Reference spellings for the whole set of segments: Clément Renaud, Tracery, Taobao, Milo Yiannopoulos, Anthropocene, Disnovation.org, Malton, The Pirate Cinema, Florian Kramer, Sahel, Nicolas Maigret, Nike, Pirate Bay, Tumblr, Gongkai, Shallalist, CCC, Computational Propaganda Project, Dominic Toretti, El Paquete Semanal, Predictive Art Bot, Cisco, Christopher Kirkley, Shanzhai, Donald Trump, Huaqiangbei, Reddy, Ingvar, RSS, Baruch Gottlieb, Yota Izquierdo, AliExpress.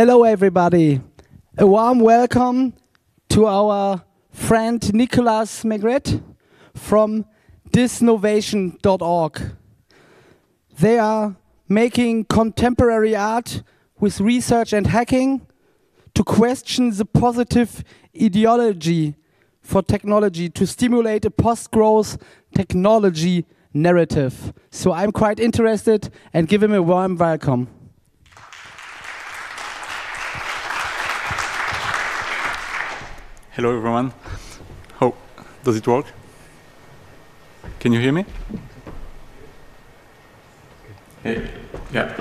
Hello everybody, a warm welcome to our friend Nicolas Maigret from Disnovation.org. They are making contemporary art with research and hacking to question the positive ideology for technology, to stimulate a post-growth technology narrative. So I'm quite interested and give him a warm welcome. Hello everyone. How does it work? Can you hear me? Hey. Yeah.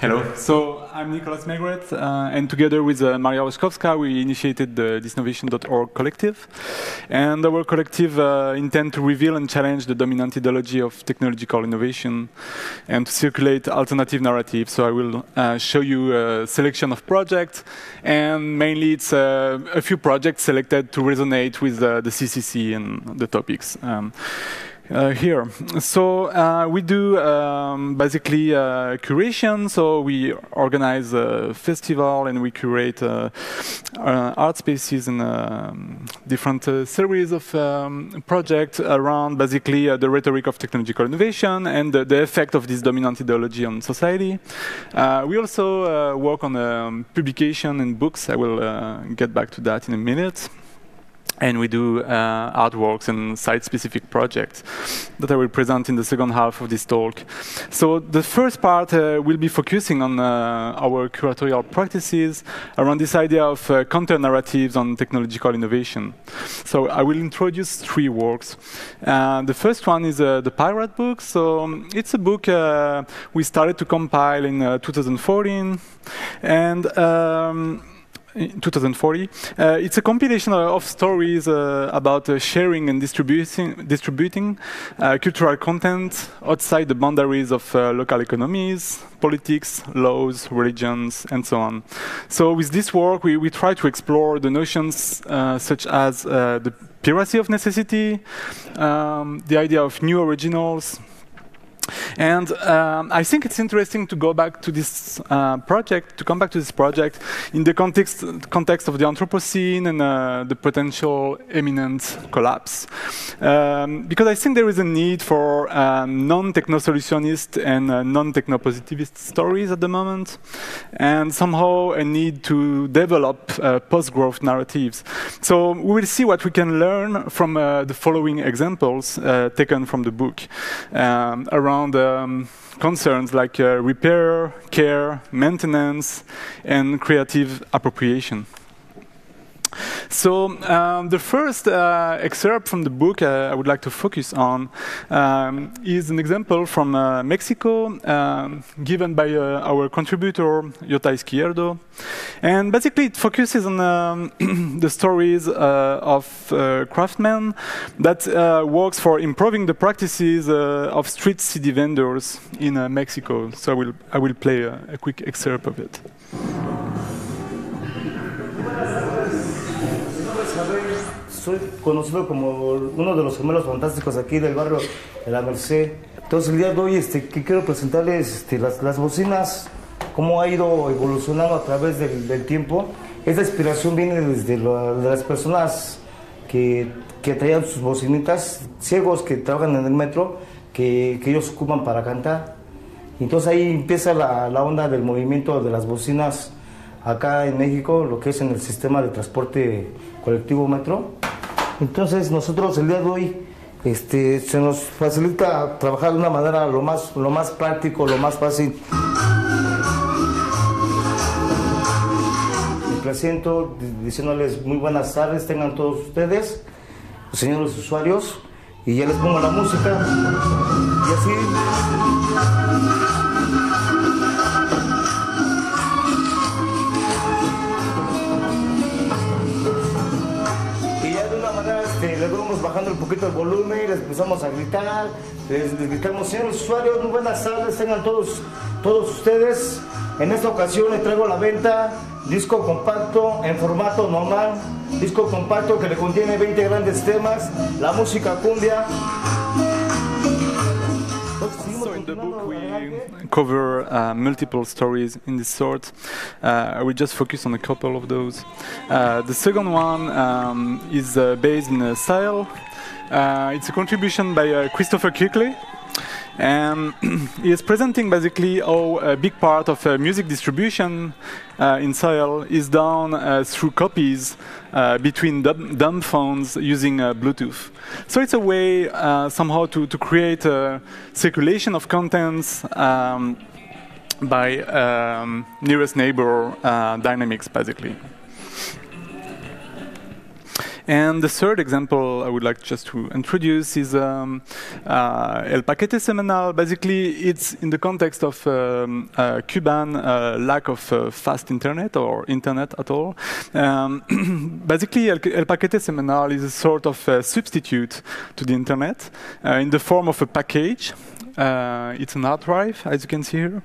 Hello. So I'm Nicolas Maigret, and together with Maria Woskowska, we initiated the Disnovation.org collective. And our collective intend to reveal and challenge the dominant ideology of technological innovation and to circulate alternative narratives. So I will show you a selection of projects, and mainly it's a few projects selected to resonate with the CCC and the topics. Here. So we do basically curation, so we organize a festival and we curate art spaces and different series of projects around basically the rhetoric of technological innovation and the effect of this dominant ideology on society. We also work on publication and books. I will get back to that in a minute. And we do artworks and site-specific projects that I will present in the second half of this talk. So the first part will be focusing on our curatorial practices around this idea of counter-narratives on technological innovation. So I will introduce three works. The first one is the Pirate book. So it's a book we started to compile in 2014. And in 2040. It's a compilation of stories about sharing and distributing cultural content outside the boundaries of local economies, politics, laws, religions, and so on. So with this work, we try to explore the notions such as the piracy of necessity, the idea of new originals. And I think it's interesting to go back to this project, to come back to this project in the context of the Anthropocene and the potential imminent collapse. Because I think there is a need for non-techno-solutionist and non-techno-positivist stories at the moment, and somehow a need to develop post-growth narratives. So we will see what we can learn from the following examples taken from the book around concerns like repair, care, maintenance, and creative appropriation. So the first excerpt from the book I would like to focus on is an example from Mexico given by our contributor, Yota Izquierdo. And basically it focuses on the stories of craftsmen that works for improving the practices of street CD vendors in Mexico. So I will play a quick excerpt of it. Soy conocido como uno de los gemelos fantásticos aquí del barrio de la Merced. Entonces el día de hoy que quiero presentarles las bocinas, cómo ha ido evolucionando a través del tiempo. Esta inspiración viene desde las personas que traían sus bocinitas, ciegos que trabajan en el metro, que ellos ocupan para cantar. Entonces ahí empieza la onda del movimiento de las bocinas acá en México, lo que es en el sistema de transporte colectivo metro. Entonces nosotros el día de hoy se nos facilita trabajar de una manera lo más práctico, lo más fácil. Me presento diciéndoles muy buenas tardes, tengan todos ustedes, señores usuarios, y ya les pongo la música. Y así. Bajando un poquito el volumen y les empezamos a gritar, les gritamos, señores usuarios, muy buenas tardes, tengan todos ustedes. En esta ocasión les traigo a la venta disco compacto en formato normal, disco compacto que le contiene 20 grandes temas, la música cumbia. Entonces, So in the book, we cover multiple stories in this sort. We just focus on a couple of those. The second one is based in a style. It's a contribution by Christopher Kirkley. And he is presenting basically how a big part of music distribution in Sahel is done through copies between dumb phones using Bluetooth. So it's a way somehow to create a circulation of contents by nearest neighbor dynamics, basically. And the third example I would like just to introduce is El Paquete Semanal. Basically, it's in the context of Cuban lack of fast internet or internet at all. Basically, El Paquete Semanal is a sort of substitute to the internet in the form of a package. It's an hard drive, as you can see here.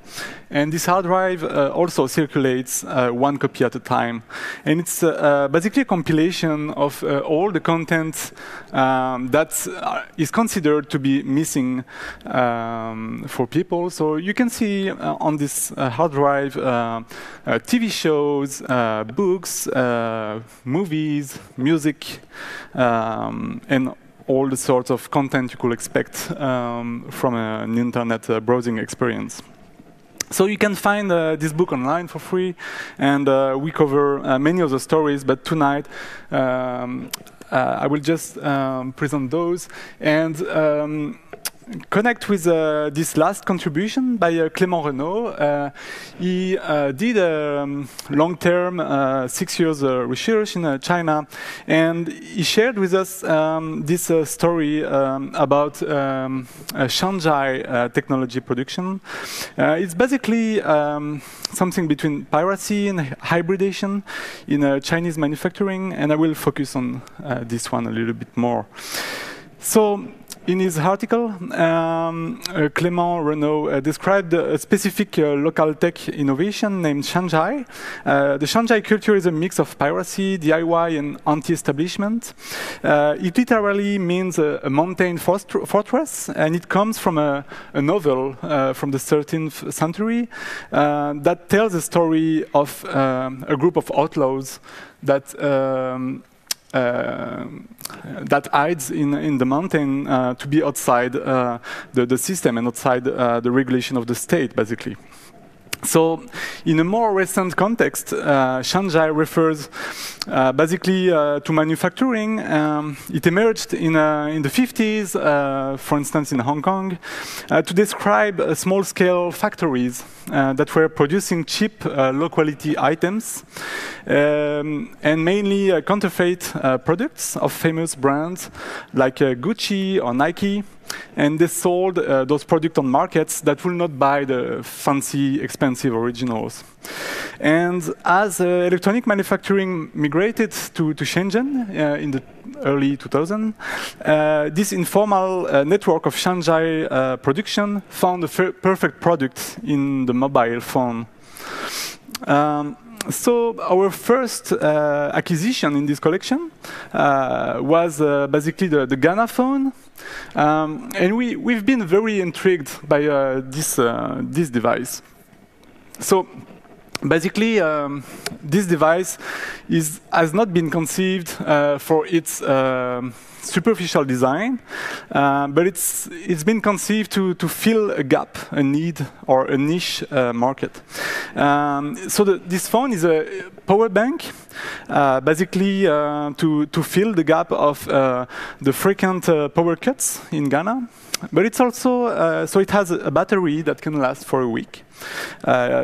And this hard drive also circulates one copy at a time. And it's basically a compilation of all the content that is considered to be missing for people. So you can see on this hard drive TV shows, books, movies, music, and all the sorts of content you could expect from an internet browsing experience. So you can find this book online for free, and we cover many of the stories, but tonight I will just present those and connect with this last contribution by Clément Renaud. He did a long-term, 6 years research in China, and he shared with us this story about Shanzhai technology production. It's basically something between piracy and hybridation in Chinese manufacturing, and I will focus on this one a little bit more. So, in his article, Clément Renaud described a specific local tech innovation named Shanzhai. The Shanzhai culture is a mix of piracy, DIY, and anti-establishment. It literally means a mountain fortress, and it comes from a novel from the 13th century that tells the story of a group of outlaws that that hides in the mountain to be outside the system and outside the regulation of the state, basically. So, in a more recent context, Shanzhai refers basically to manufacturing. It emerged in the 50s, for instance, in Hong Kong, to describe small-scale factories that were producing cheap, low-quality items, and mainly counterfeit products of famous brands like Gucci or Nike. And they sold those products on markets that will not buy the fancy, expensive originals. And as electronic manufacturing migrated to Shenzhen in the early 2000s, this informal network of Shanzhai production found the perfect product in the mobile phone. So our first acquisition in this collection was basically the Ghana phone. And we've been very intrigued by this device. So basically, this device has not been conceived for its superficial design, but it's been conceived to fill a gap, a need, or a niche market. So this phone is a power bank, basically to fill the gap of the frequent power cuts in Ghana. But it's also, so it has a battery that can last for a week.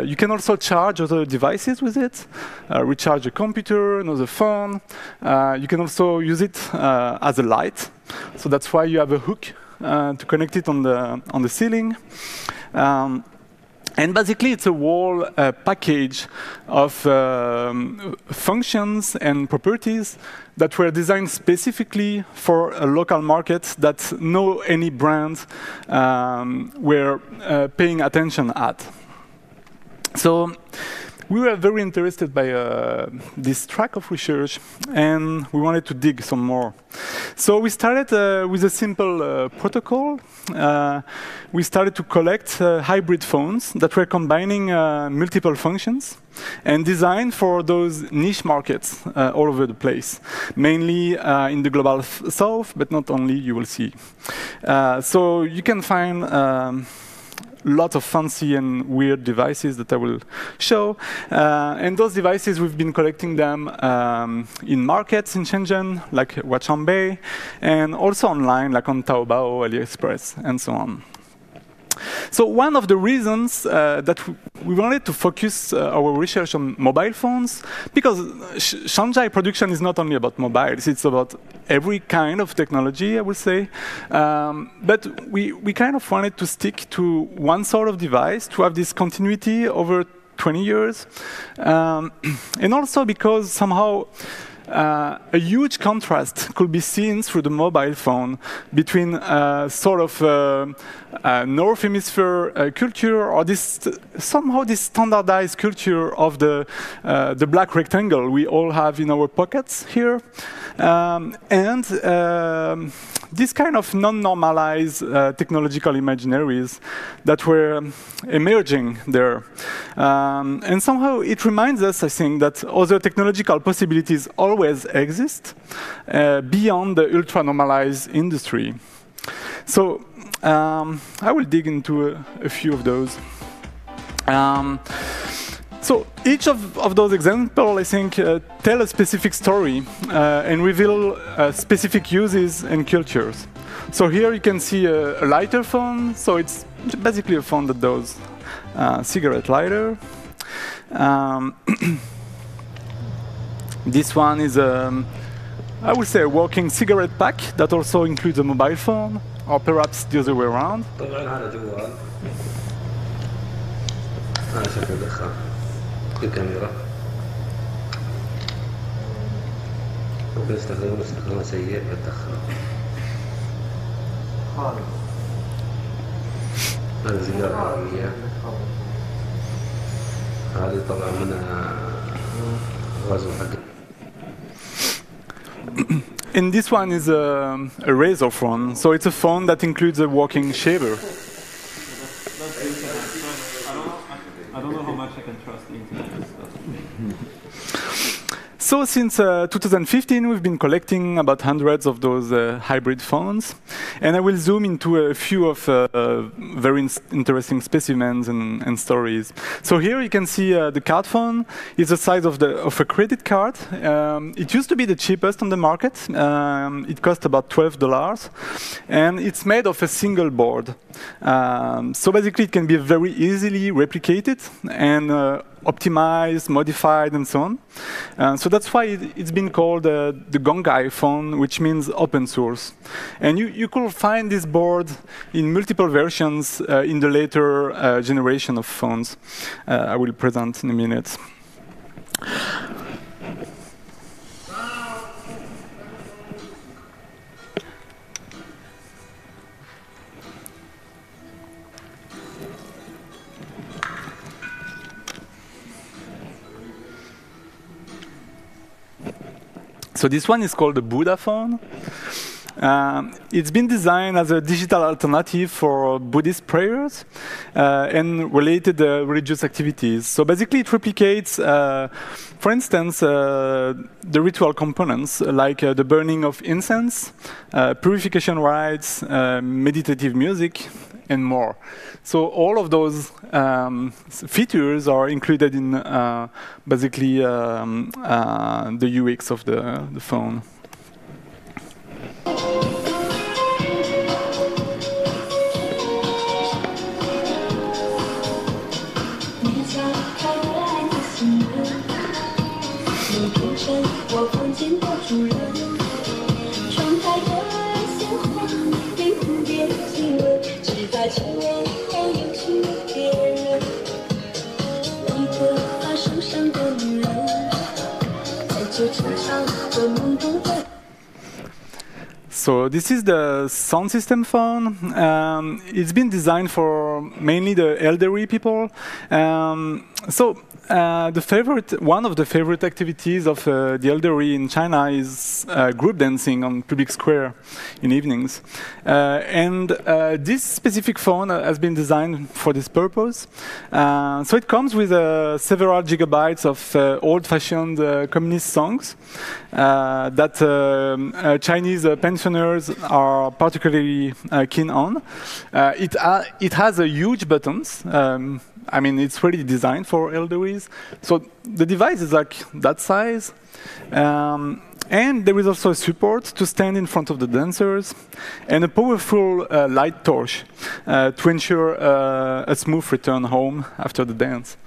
You can also charge other devices with it, recharge a computer, another phone. You can also use it as a light. So that's why you have a hook to connect it on the ceiling. And basically, it's a whole package of functions and properties that were designed specifically for a local market that no any brand were paying attention at. So we were very interested by this track of research, and we wanted to dig some more. So we started with a simple protocol. We started to collect hybrid phones that were combining multiple functions and designed for those niche markets all over the place, mainly in the global south, but not only, you will see. So you can find lots of fancy and weird devices that I will show. And those devices, we've been collecting them in markets in Shenzhen, like Huaqiangbei, and also online, like on Taobao, AliExpress, and so on. So one of the reasons that we wanted to focus our research on mobile phones, because Shanzhai production is not only about mobiles, it's about every kind of technology, I would say. But we kind of wanted to stick to one sort of device to have this continuity over 20 years. And also because somehow a huge contrast could be seen through the mobile phone between sort of North Hemisphere culture, or this somehow this standardized culture of the black rectangle we all have in our pockets here, and this kind of non-normalized technological imaginaries that were emerging there. And somehow it reminds us, I think, that other technological possibilities always exist beyond the ultra-normalized industry. So I will dig into a few of those. So each of those examples, I think, tell a specific story and reveal specific uses and cultures. So here you can see a lighter phone. So it's basically a phone that does cigarette lighter. This one is, I would say, a walking cigarette pack that also includes a mobile phone, or perhaps the other way around. And this one is a razor phone, so it's a phone that includes a walking shaver. I don't know how much I can trust the internet. So since 2015, we've been collecting about hundreds of those hybrid phones. And I will zoom into a few of very interesting specimens and stories. So here you can see the card phone. It's the size of a credit card. It used to be the cheapest on the market. It cost about $12. And it's made of a single board. So basically, it can be very easily replicated and optimized, modified, and so on. So that's why it's been called the Gongkai phone, which means open source. And you could find this board in multiple versions in the later generation of phones. I will present in a minute. So this one is called the Buddha phone. It's been designed as a digital alternative for Buddhist prayers and related religious activities. So basically, it replicates, for instance, the ritual components, like the burning of incense, purification rites, meditative music, and more. So all of those features are included in basically the UX of the phone. So this is the sound system phone. It's been designed for mainly the elderly people. One of the favorite activities of the elderly in China is group dancing on public square in evenings. This specific phone has been designed for this purpose. So it comes with several gigabytes of old-fashioned communist songs that Chinese pensioners are particularly keen on. It has a huge buttons. I mean, it's really designed for elderlies. So the device is like that size. And there is also support to stand in front of the dancers and a powerful light torch to ensure a smooth return home after the dance.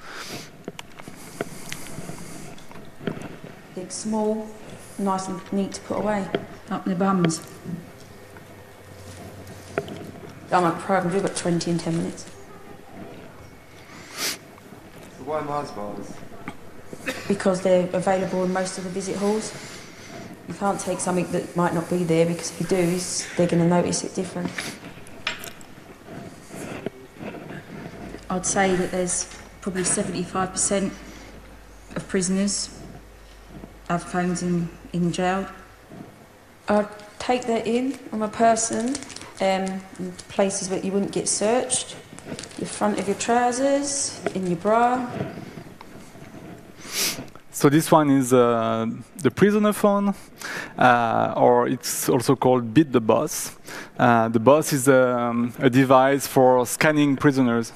Big, small, nice and neat to put away. Up the bums. I'm a program, we've got 20 in 10 minutes. Why Mars bars? Because they're available in most of the visit halls. You can't take something that might not be there, because if you do, they're going to notice it different. I'd say that there's probably 75% of prisoners have phones in jail. I'd take that in. I'm a person. Places where you wouldn't get searched. The front of your trousers, in your bra. So this one is the prisoner phone, or it's also called Beat the Boss. The Boss is a device for scanning prisoners.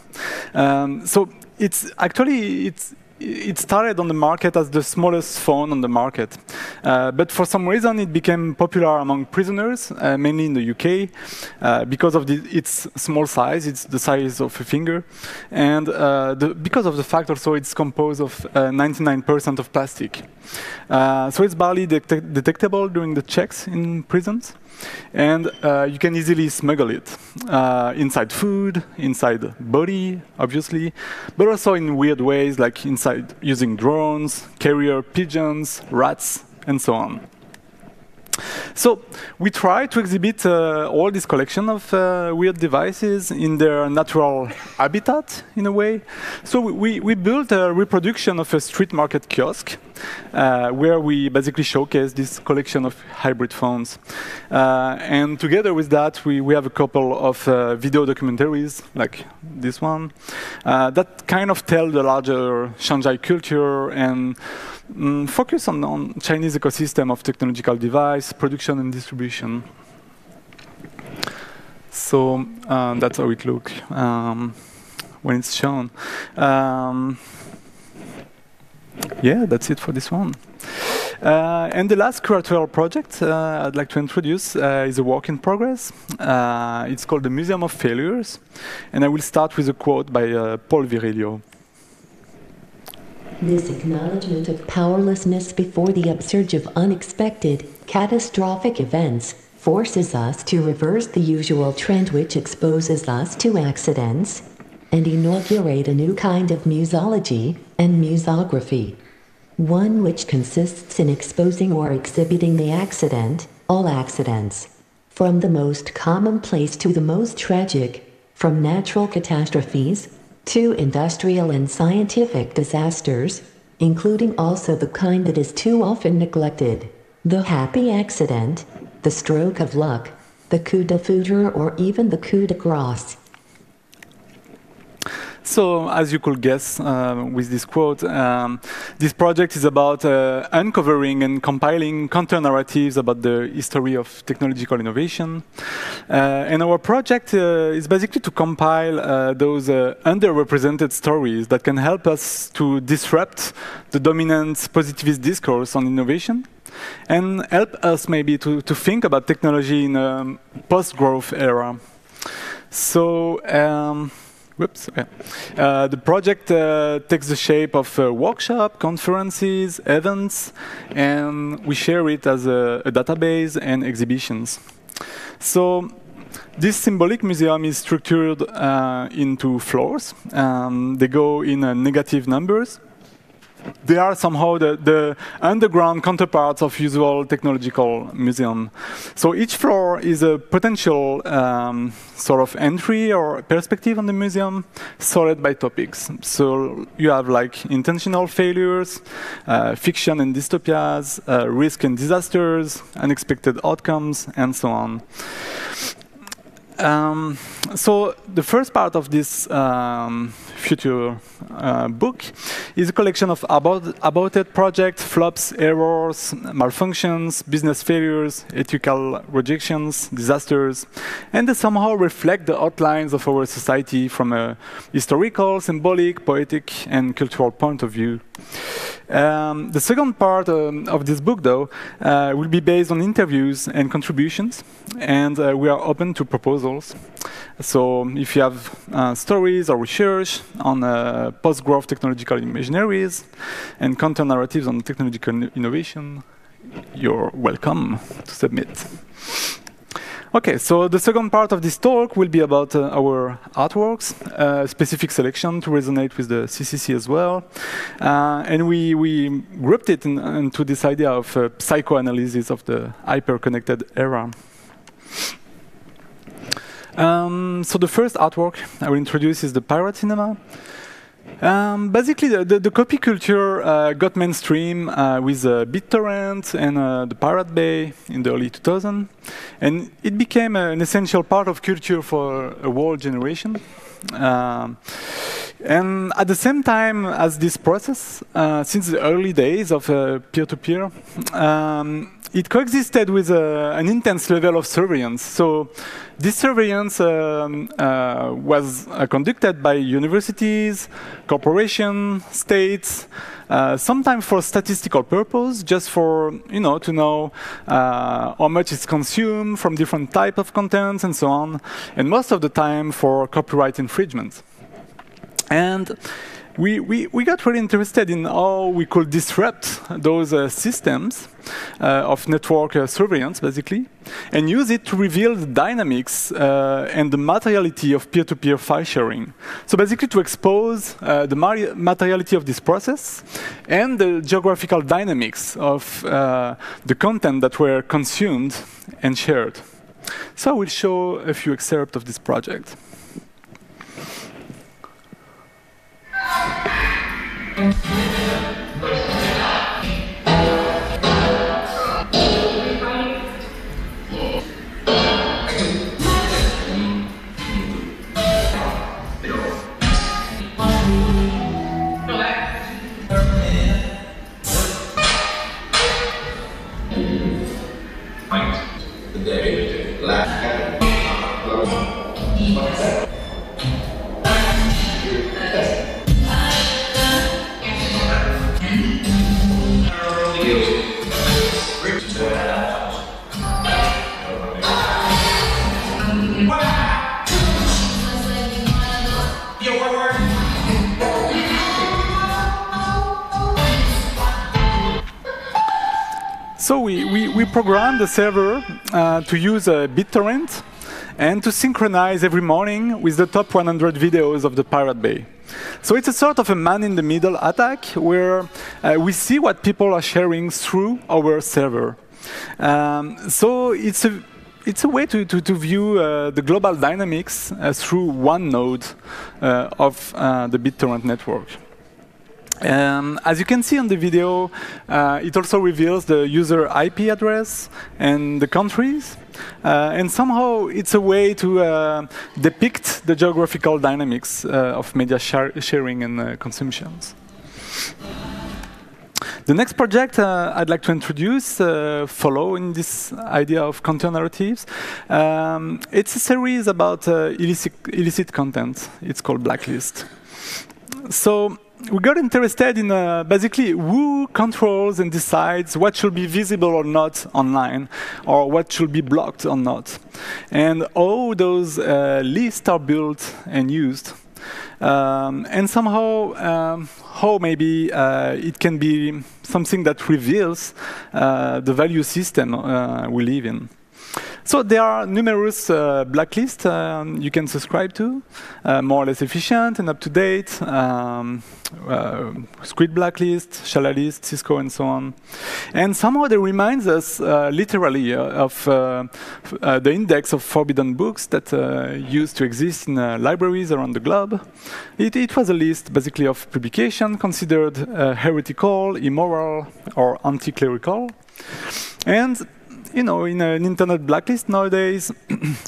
It started on the market as the smallest phone on the market. But for some reason, it became popular among prisoners, mainly in the UK, because of its small size. It's the size of a finger. And because of the fact also it's composed of 99% of plastic. So it's barely detectable during the checks in prisons. And you can easily smuggle it inside food, inside body, obviously, but also in weird ways, like inside using drones, carrier pigeons, rats, and so on. So we try to exhibit all this collection of weird devices in their natural habitat, in a way. So we built a reproduction of a street market kiosk, where we basically showcase this collection of hybrid phones. And together with that, we have a couple of video documentaries, like this one, that kind of tell the larger Shanzhai culture and focus on Chinese ecosystem of technological device, production and distribution. So that's how it looks when it's shown. Yeah, that's it for this one. And the last curatorial project I'd like to introduce is a work in progress. It's called the Museum of Failures. And I will start with a quote by Paul Virilio. This acknowledgement of powerlessness before the upsurge of unexpected, catastrophic events forces us to reverse the usual trend which exposes us to accidents, and inaugurate a new kind of museology and museography. One which consists in exposing or exhibiting the accident, all accidents. From the most commonplace to the most tragic, from natural catastrophes to industrial and scientific disasters, including also the kind that is too often neglected. The happy accident, the stroke of luck, the coup de foudre or even the coup de grace. So, as you could guess with this quote, this project is about uncovering and compiling counter-narratives about the history of technological innovation. And our project is basically to compile those underrepresented stories that can help us to disrupt the dominant positivist discourse on innovation and help us maybe to think about technology in a post-growth era. So, the project takes the shape of workshops, conferences, events, and we share it as a database and exhibitions. So this symbolic museum is structured into floors. They go in negative numbers. they are somehow the underground counterparts of usual technological museum. So each floor is a potential sort of entry or perspective on the museum, sorted by topics. So you have like intentional failures, fiction and dystopias, risk and disasters, unexpected outcomes, and so on. So the first part of this future book is a collection of aborted projects, flops, errors, malfunctions, business failures, ethical rejections, disasters, and they somehow reflect the outlines of our society from a historical, symbolic, poetic, and cultural point of view. The second part of this book, though, will be based on interviews and contributions, and we are open to proposals. So if you have stories or research on post-growth technological imaginaries and counter-narratives on technological innovation, you're welcome to submit. Okay, so the second part of this talk will be about our artworks, a specific selection to resonate with the CCC as well. And we grouped it into this idea of psychoanalysis of the hyper-connected era. So the first artwork I will introduce is the pirate cinema. Basically, the copy culture got mainstream with BitTorrent and the Pirate Bay in the early 2000s, and it became an essential part of culture for a whole generation. And at the same time as this process, since the early days of peer-to-peer, it coexisted with an intense level of surveillance. So this surveillance was conducted by universities, corporations, states, sometimes for statistical purpose, just for, you know, to know how much is consumed from different types of contents and so on, and most of the time for copyright infringement. And we got really interested in how we could disrupt those systems of network surveillance, basically, and use it to reveal the dynamics and the materiality of peer-to-peer file sharing. So basically to expose the materiality of this process and the geographical dynamics of the content that were consumed and shared. So I will show a few excerpts of this project. So we programmed the server to use BitTorrent and to synchronize every morning with the top 100 videos of the Pirate Bay. So it's a sort of a man-in-the-middle attack where we see what people are sharing through our server. So it's a way to view the global dynamics through one node of the BitTorrent network. As you can see on the video, it also reveals the user IP address and the countries. And somehow it's a way to depict the geographical dynamics of media sharing and consumptions. The next project I'd like to introduce following this idea of counter-narratives. It's a series about illicit content. It's called Blacklist. So we got interested in basically who controls and decides what should be visible or not online, or what should be blocked or not, and how those lists are built and used, and somehow how maybe it can be something that reveals the value system we live in. So there are numerous blacklists you can subscribe to, more or less efficient and up to date, Squid blacklist, Shallalist, Cisco, and so on. And somehow they reminds us literally of the index of forbidden books that used to exist in libraries around the globe. It was a list basically of publication considered heretical, immoral, or anti-clerical. And you know, in an internet blacklist nowadays,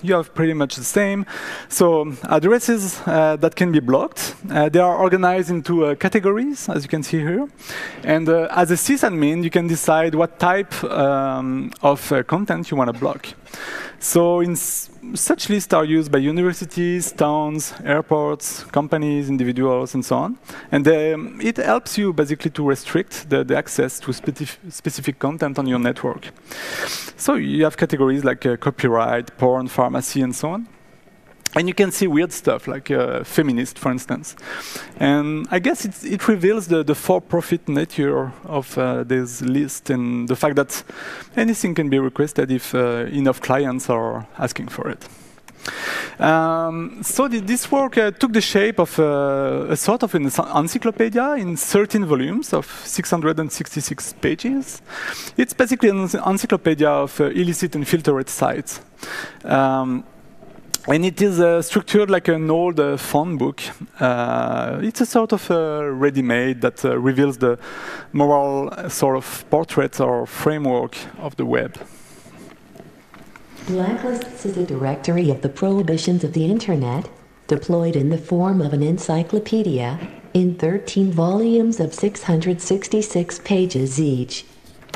you have pretty much the same. So addresses that can be blocked, they are organized into categories, as you can see here. And as a sysadmin, you can decide what type of content you want to block. So in such lists are used by universities, towns, airports, companies, individuals, and so on. And it helps you basically to restrict the access to specific content on your network. So you have categories like copyright, porn, pharmacy, and so on. And you can see weird stuff, like feminist, for instance. And I guess it reveals the for-profit nature of this list and the fact that anything can be requested if enough clients are asking for it. So this work took the shape of a sort of an encyclopedia in 13 volumes of 666 pages. It's basically an encyclopedia of illicit and filtered sites. And it is structured like an old phone book. It's a sort of ready-made that reveals the moral sort of portrait or framework of the web. Blacklists is a directory of the prohibitions of the internet, deployed in the form of an encyclopedia, in 13 volumes of 666 pages each.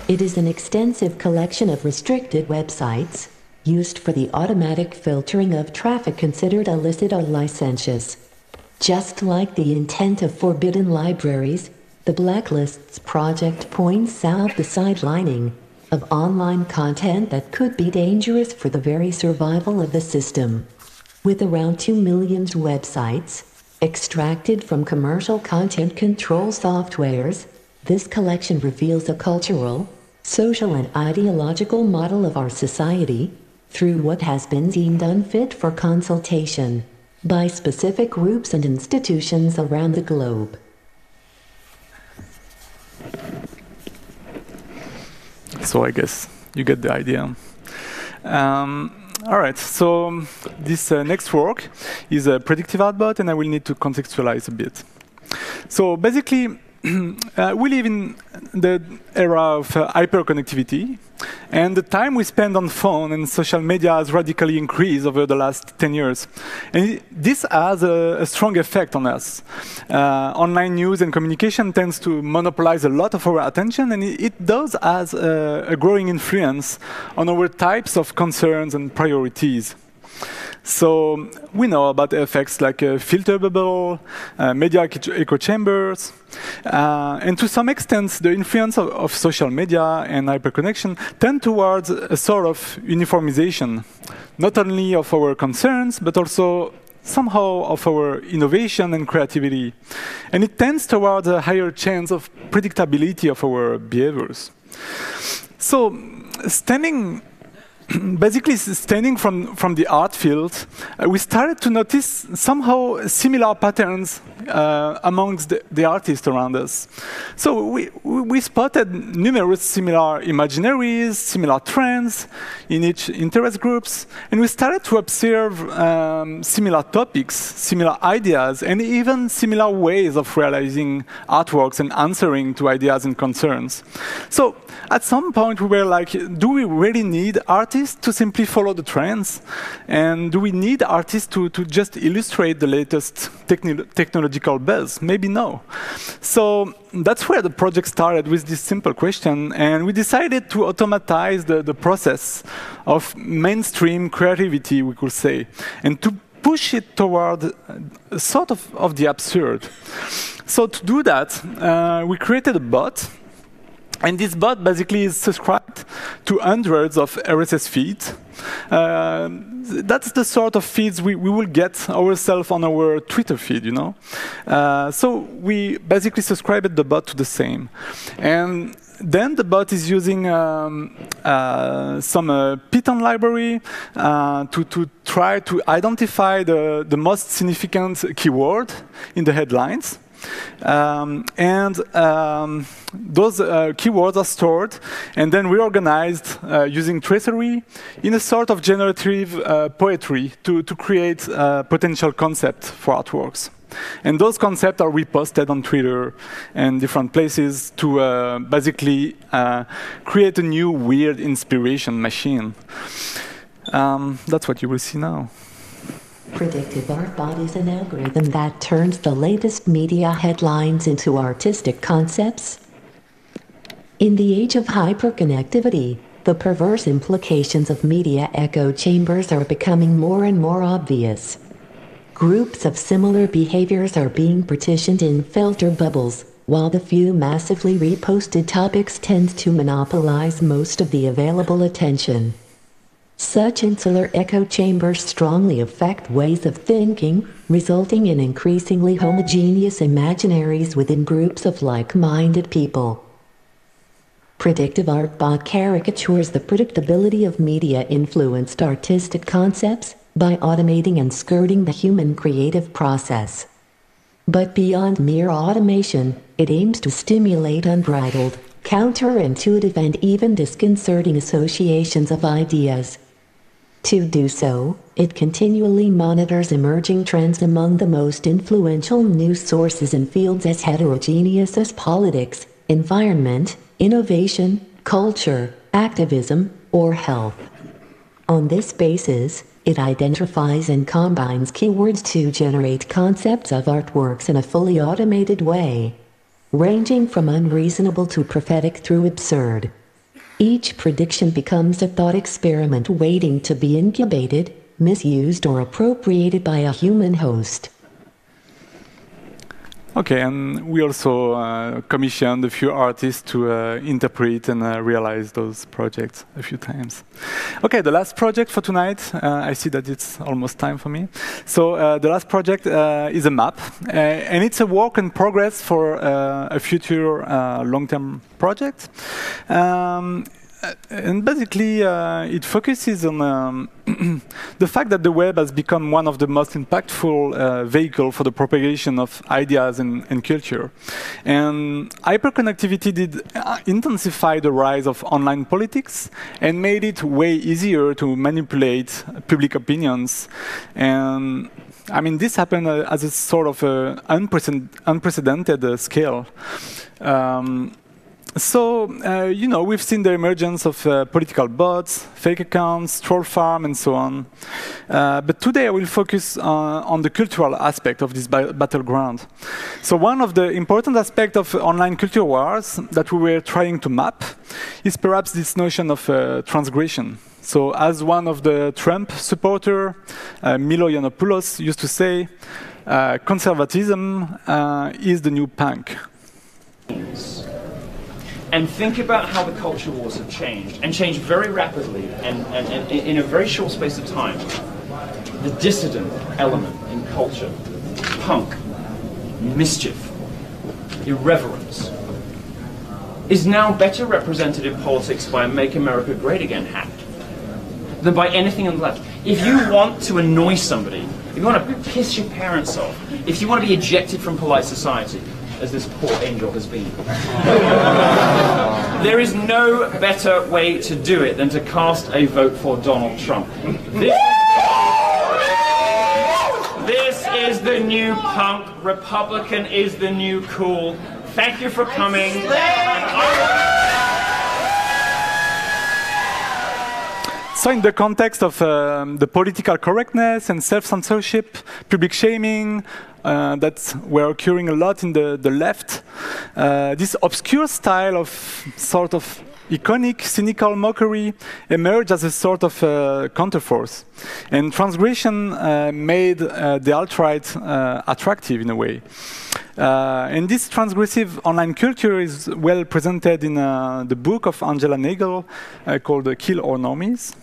It is an extensive collection of restricted websites, used for the automatic filtering of traffic considered illicit or licentious. Just like the intent of forbidden libraries, the Blacklists project points out the sidelining of online content that could be dangerous for the very survival of the system. With around 2 million websites extracted from commercial content control softwares, this collection reveals a cultural, social, and ideological model of our society, through what has been deemed unfit for consultation by specific groups and institutions around the globe. So I guess you get the idea. All right, so this next work is a predictive outbot, and I will need to contextualize a bit. So basically, we live in the era of hyperconnectivity, and the time we spend on phone and social media has radically increased over the last 10 years. And this has a strong effect on us. Online news and communication tends to monopolize a lot of our attention, and it does has a growing influence on our types of concerns and priorities. So we know about effects like filter bubble, media echo chambers, and to some extent, the influence of social media and hyperconnection tend towards a sort of uniformization, not only of our concerns, but also somehow of our innovation and creativity. And it tends towards a higher chance of predictability of our behaviors. So basically, standing from the art field, we started to notice somehow similar patterns amongst the artists around us. So we spotted numerous similar imaginaries, similar trends in each interest groups, and we started to observe similar topics, similar ideas, and even similar ways of realizing artworks and answering to ideas and concerns. So at some point we were like, do we really need artists to simply follow the trends? And do we need artists to just illustrate the latest technological buzz? Maybe no. So that's where the project started, with this simple question. And we decided to automatize the process of mainstream creativity, we could say, and to push it toward a sort of the absurd. So to do that, we created a bot. And this bot basically is subscribed to hundreds of RSS feeds. That's the sort of feeds we will get ourselves on our Twitter feed, you know. So we basically subscribed the bot to the same. And Then the bot is using some Python library to try to identify the most significant keyword in the headlines. Those keywords are stored and then reorganized using tracery in a sort of generative poetry to create potential concepts for artworks. And those concepts are reposted on Twitter and different places to basically create a new weird inspiration machine. That's what you will see now. Predictive art bot is an algorithm that turns the latest media headlines into artistic concepts. In the age of hyperconnectivity, the perverse implications of media echo chambers are becoming more and more obvious. Groups of similar behaviors are being partitioned in filter bubbles, while the few massively reposted topics tend to monopolize most of the available attention. Such insular echo chambers strongly affect ways of thinking, resulting in increasingly homogeneous imaginaries within groups of like-minded people. Predictive art bot caricatures the predictability of media-influenced artistic concepts, by automating and skirting the human creative process. But beyond mere automation, it aims to stimulate unbridled, counterintuitive and even disconcerting associations of ideas. To do so, it continually monitors emerging trends among the most influential news sources in fields as heterogeneous as politics, environment, innovation, culture, activism, or health. On this basis, it identifies and combines keywords to generate concepts of artworks in a fully automated way, ranging from unreasonable to prophetic through absurd. Each prediction becomes a thought experiment waiting to be incubated, misused, or appropriated by a human host. Okay, and we also commissioned a few artists to interpret and realize those projects a few times. Okay, the last project for tonight, I see that it's almost time for me. So the last project is a map, and it's a work in progress for a future long-term project. And basically, it focuses on the fact that the web has become one of the most impactful vehicles for the propagation of ideas and culture. And hyperconnectivity did intensify the rise of online politics and made it way easier to manipulate public opinions. And I mean, this happened as a sort of unprecedented scale. You know, we've seen the emergence of political bots, fake accounts, troll farm, and so on. But today I will focus on the cultural aspect of this battleground. So one of the important aspects of online culture wars that we were trying to map is perhaps this notion of transgression. So as one of the Trump supporters, Milo Yiannopoulos, used to say, conservatism is the new punk. And think about how the culture wars have changed, and changed very rapidly, and in a very short space of time. The dissident element in culture, punk, mischief, irreverence, is now better represented in politics by a Make America Great Again hack than by anything on the left. If you want to annoy somebody, if you want to piss your parents off, if you want to be ejected from polite society, as this poor angel has been. There is no better way to do it than to cast a vote for Donald Trump. This is the new punk. Republican is the new cool. Thank you for coming. So in the context of the political correctness and self-censorship, public shaming, that were occurring a lot in the left, this obscure style of sort of iconic, cynical mockery emerged as a sort of counterforce. And transgression made the alt-right attractive in a way. And this transgressive online culture is well presented in the book of Angela Nagle called Kill Our Normies.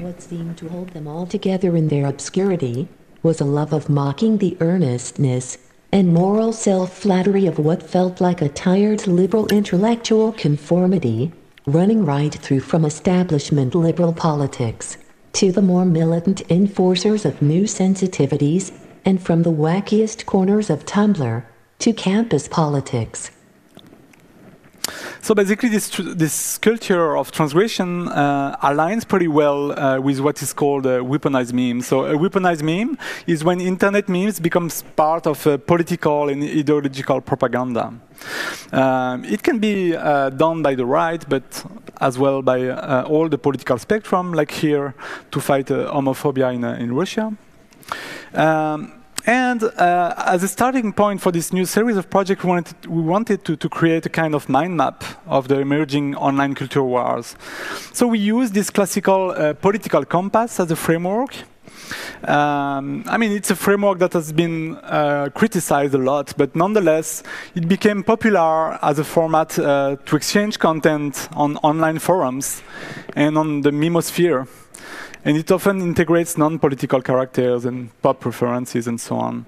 What seemed to hold them all together in their obscurity was a love of mocking the earnestness, and moral self-flattery of what felt like a tired liberal intellectual conformity, running right through from establishment liberal politics to the more militant enforcers of new sensitivities, and from the wackiest corners of Tumblr to campus politics. So basically, this culture of transgression aligns pretty well with what is called a weaponized meme. So a weaponized meme is when internet memes becomes part of political and ideological propaganda. It can be done by the right, but as well by all the political spectrum, like here to fight homophobia in Russia. And as a starting point for this new series of projects, we wanted to create a kind of mind map of the emerging online culture wars. So we used this classical political compass as a framework. I mean, it's a framework that has been criticized a lot, but nonetheless, it became popular as a format to exchange content on online forums and on the memosphere. And it often integrates non-political characters and pop references and so on.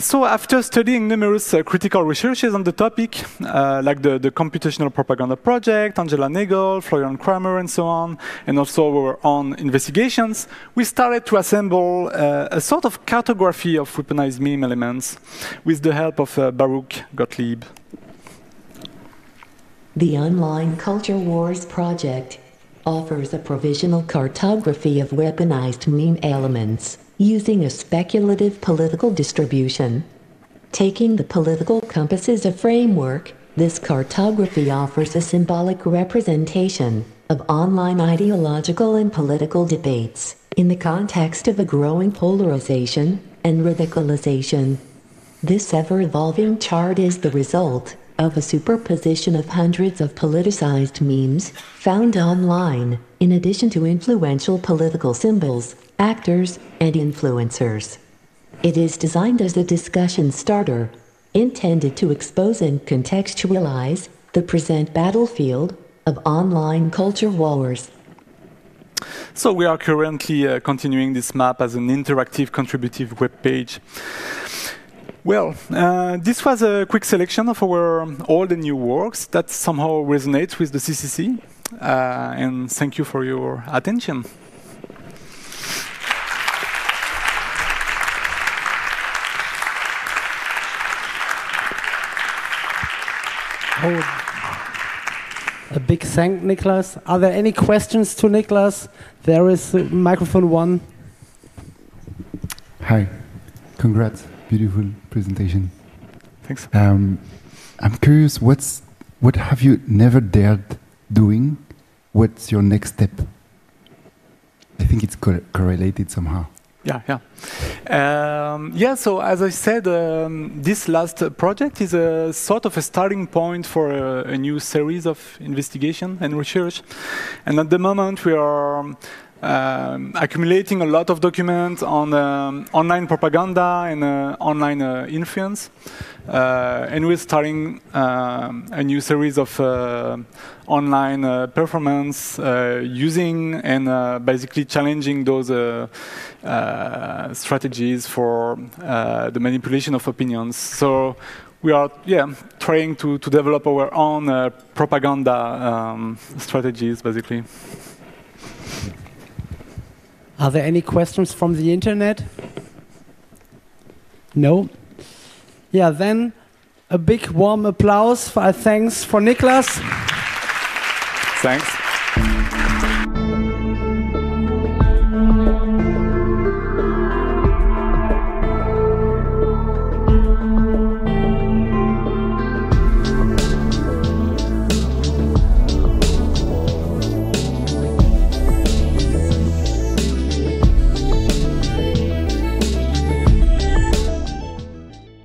So after studying numerous critical researches on the topic, like the Computational Propaganda Project, Angela Nagle, Florian Kramer, and so on, and also our own investigations, we started to assemble a sort of cartography of weaponized meme elements with the help of Baruch Gottlieb. The Online Culture Wars Project offers a provisional cartography of weaponized meme elements using a speculative political distribution. Taking the political compass as a framework, this cartography offers a symbolic representation of online ideological and political debates in the context of a growing polarization and radicalization. This ever-evolving chart is the result of a superposition of hundreds of politicized memes found online, in addition to influential political symbols, actors, and influencers. It is designed as a discussion starter, intended to expose and contextualize the present battlefield of online culture wars. So we are currently continuing this map as an interactive, contributive web page. Well, this was a quick selection of our old and new works that somehow resonates with the CCC. And thank you for your attention. Oh. A big thank, Nicolas. Are there any questions to Nicolas? There is microphone one. Hi. Congrats. Beautiful presentation. Thanks. I'm curious, what have you never dared doing? What's your next step? I think it's correlated somehow. Yeah, yeah. So as I said, this last project is a sort of a starting point for a new series of investigation and research. And at the moment, we are accumulating a lot of documents on online propaganda and online influence. And we're starting a new series of online performance using and basically challenging those strategies for the manipulation of opinions. So we are trying to develop our own propaganda strategies, basically. Are there any questions from the internet? No? Yeah, then a big warm applause for our thanks for Nicolas. Thanks.